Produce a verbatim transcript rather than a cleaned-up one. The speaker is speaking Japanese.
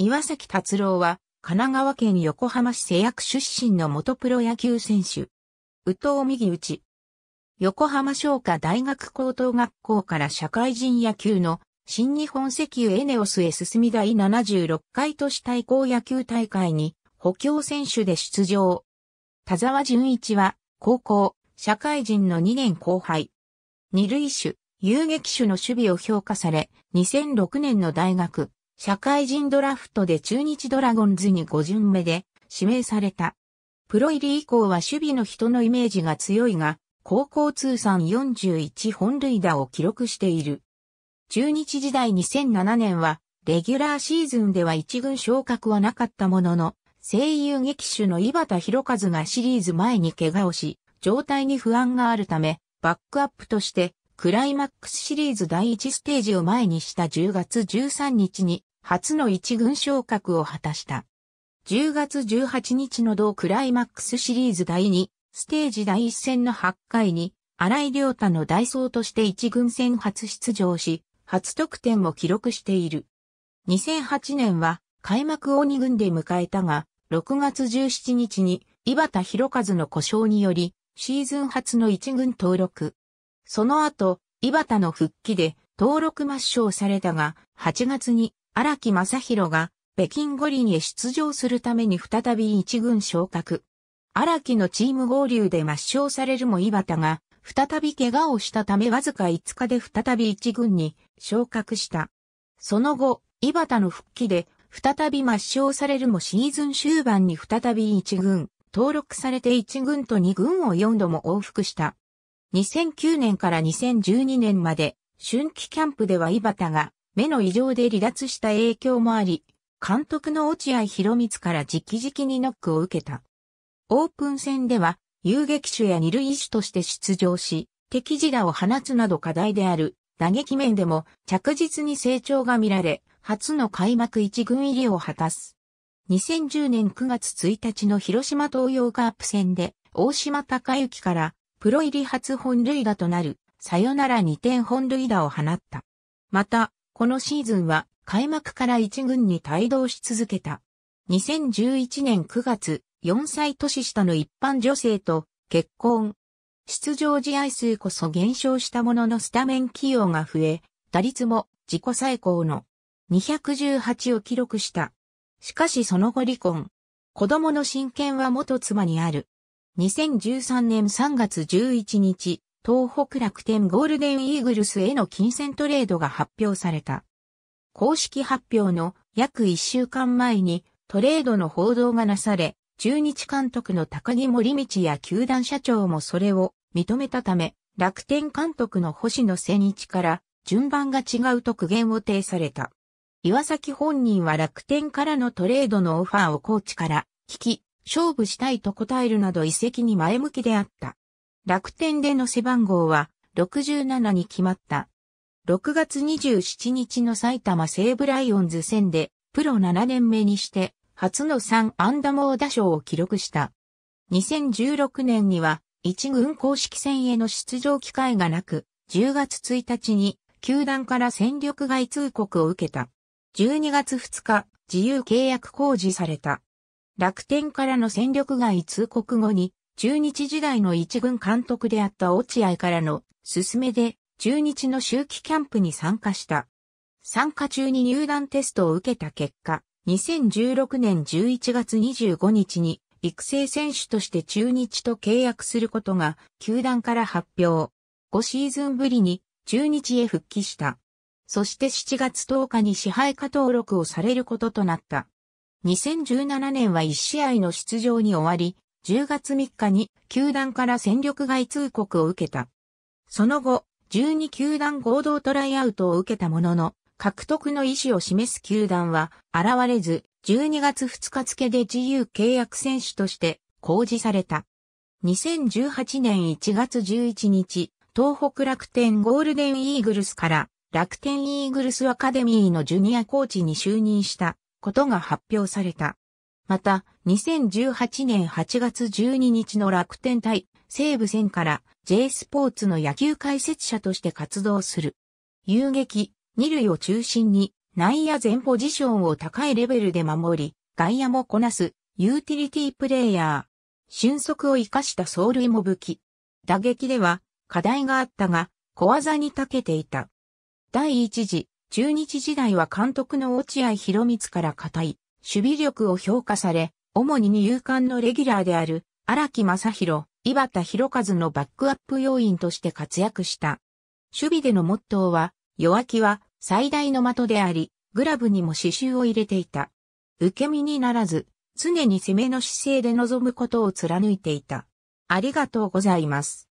岩崎達郎は、神奈川県横浜市瀬谷区出身の元プロ野球選手。右投右打ち。横浜商科大学高等学校から社会人野球の新日本石油エネオスへ進みだいななじゅうろっかい都市対抗野球大会に補強選手で出場。田沢純一は高校、社会人のにねんこう輩。二塁手、遊撃手の守備を評価され、にせんろくねんの大学、社会人ドラフトで中日ドラゴンズにごじゅんめで指名された。プロ入り以降は守備の人のイメージが強いが、高校通算よんじゅういちほんるいだを記録している。中日時代にせんななねんは、レギュラーシーズンでは一軍昇格はなかったものの、正遊撃手の井端弘和がシリーズ前に怪我をし、状態に不安があるため、バックアップとして、クライマックスシリーズだいいちステージを前にしたじゅうがつじゅうさんにちに、初の一軍昇格を果たした。じゅうがつじゅうはちにちの同クライマックスシリーズだいにステージだいいっせんのはちかいに、新井良太の代走として一軍戦初出場し、初得点を記録している。にせんはちねんは開幕をにぐんで迎えたが、ろくがつじゅうしちにちに井端弘和の故障により、シーズン初の一軍登録。その後、井端の復帰で登録抹消されたが、はちがつに荒木正弘が北京五輪へ出場するために再び一軍昇格。荒木のチーム合流で抹消されるも井端が、再び怪我をしたためわずかいつかで再び一軍に昇格した。その後、井端の復帰で、再び抹消されるもシーズン終盤に再び一軍、登録されて一軍と二軍をよんども往復した。にせんきゅうねんからにせんじゅうにねんまで、春季キャンプでは井端が目の異常で離脱した影響もあり、監督の落合博満から直々にノックを受けた。オープン戦では、遊撃手や二塁手として出場し、適時打を放つなど課題である、打撃面でも着実に成長が見られ、初の開幕一軍入りを果たす。にせんじゅうねんくがつついたちの広島東洋カープ戦で、大島孝之からプロ入り初本塁打となる、サヨナラにてんほんるいだを放った。また、このシーズンは開幕から一軍に帯同し続けた。にせんじゅういちねんくがつ、よんさいとししたの一般女性と結婚。出場試合数こそ減少したもののスタメン起用が増え、打率も自己最高のにひゃくじゅうはちを記録した。しかしその後離婚。子供の親権は元妻にある。にせんじゅうさんねんさんがつじゅういちにち、東北楽天ゴールデンイーグルスへの金銭トレードが発表された。公式発表の約いっしゅうかんまえにトレードの報道がなされ、中日監督の高木守道や球団社長もそれを認めたため、楽天監督の星野仙一から順番が違うと苦言を呈された。岩崎本人は楽天からのトレードのオファーをコーチから聞き、勝負したいと答えるなど移籍に前向きであった。楽天での背番号はろくじゅうななに決まった。ろくがつにじゅうしちにちの埼玉西武ライオンズ戦でプロななねんめにして、初のさんあんだ猛打賞を記録した。にせんじゅうろくねんには一軍公式戦への出場機会がなく、じゅうがつついたちに球団から戦力外通告を受けた。じゅうにがつふつか、自由契約公示された。楽天からの戦力外通告後に、中日時代の一軍監督であった落合からの勧めで、中日の秋季キャンプに参加した。参加中に入団テストを受けた結果、にせんじゅうろくねんじゅういちがつにじゅうごにちに育成選手として中日と契約することが球団から発表。ごシーズンぶりに中日へ復帰した。そしてしちがつとおかに支配下登録をされることとなった。にせんじゅうななねんはいちしあいの出場に終わり、じゅうがつみっかに球団から戦力外通告を受けた。その後、じゅうにきゅうだん合同トライアウトを受けたものの、獲得の意思を示す球団は現れず、じゅうにがつふつか付で自由契約選手として公示された。にせんじゅうはちねんいちがつじゅういちにち、東北楽天ゴールデンイーグルスから楽天イーグルスアカデミーのジュニアコーチに就任したことが発表された。また、にせんじゅうはちねんはちがつじゅうににちの楽天対西武戦から ジェイ スポーツの野球解説者として活動する。遊撃、二塁を中心に内野全ポジションを高いレベルで守り、外野もこなす、ユーティリティプレイヤー。俊足を生かした走塁も武器。打撃では課題があったが、小技に長けていた。第一次、中日時代は監督の落合博満から堅い、守備力を評価され、主に二遊間のレギュラーである、荒木正弘、井端弘和のバックアップ要員として活躍した。守備でのモットーは、弱気は最大の的であり、グラブにも刺繍を入れていた。受け身にならず、常に攻めの姿勢で臨むことを貫いていた。ありがとうございます。